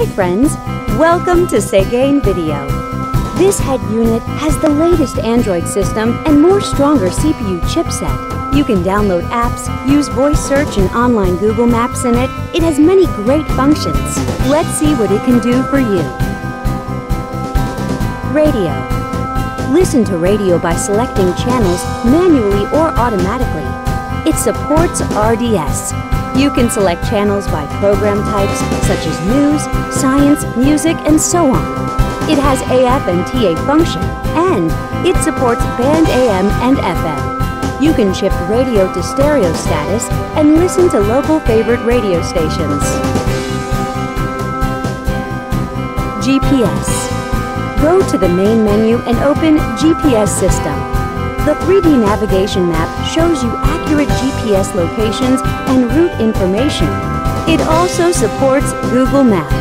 Hi friends, welcome to Seicane Video. This head unit has the latest Android system and more stronger CPU chipset. You can download apps, use voice search and online Google Maps in it. It has many great functions. Let's see what it can do for you. Radio. Listen to radio by selecting channels manually or automatically. It supports RDS. You can select channels by program types such as news, science, music, and so on. It has AF and TA function, and it supports band AM and FM. You can shift radio to stereo status and listen to local favorite radio stations. GPS. Go to the main menu and open GPS system. The 3D navigation map shows you accurate GPS locations and route information. It also supports Google Maps.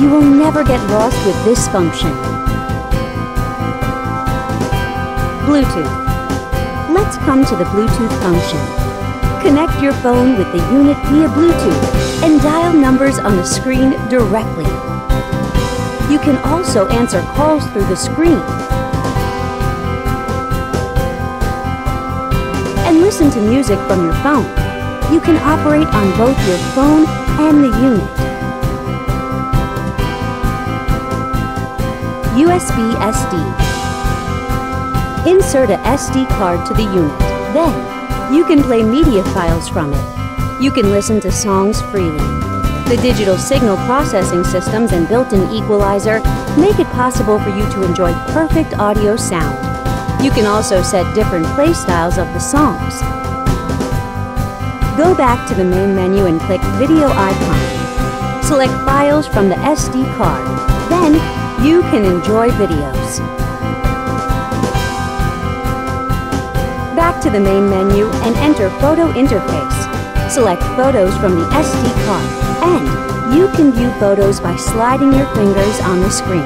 You will never get lost with this function. Bluetooth. Let's come to the Bluetooth function. Connect your phone with the unit via Bluetooth and dial numbers on the screen directly. You can also answer calls through the screen. And listen to music from your phone. You can operate on both your phone and the unit. USB SD. Insert a SD card to the unit. Then, you can play media files from it. You can listen to songs freely. The digital signal processing systems and built-in equalizer make it possible for you to enjoy perfect audio sound. You can also set different play styles of the songs. Go back to the main menu and click Video icon. Select files from the SD card. Then, you can enjoy videos. Back to the main menu and enter Photo Interface. Select photos from the SD card, and you can view photos by sliding your fingers on the screen.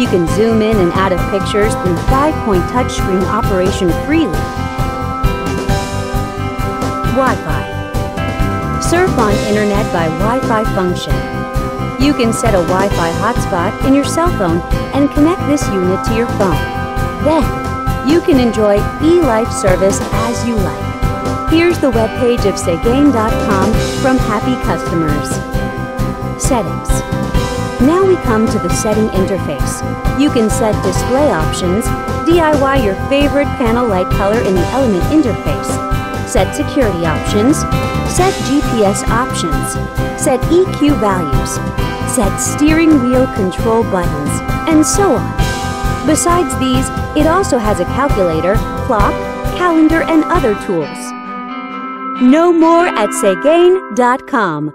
You can zoom in and out of pictures through 5-point touchscreen operation freely. Wi-Fi. Surf on internet by Wi-Fi function. You can set a Wi-Fi hotspot in your cell phone and connect this unit to your phone. Then, you can enjoy eLife service as you like. Here's the webpage of Seicane.com from happy customers. Settings. Now we come to the setting interface. You can set display options, DIY your favorite panel light color in the element interface, set security options, set GPS options, set EQ values, set steering wheel control buttons, and so on. Besides these, it also has a calculator, clock, calendar, and other tools. Know more at Seicane.com.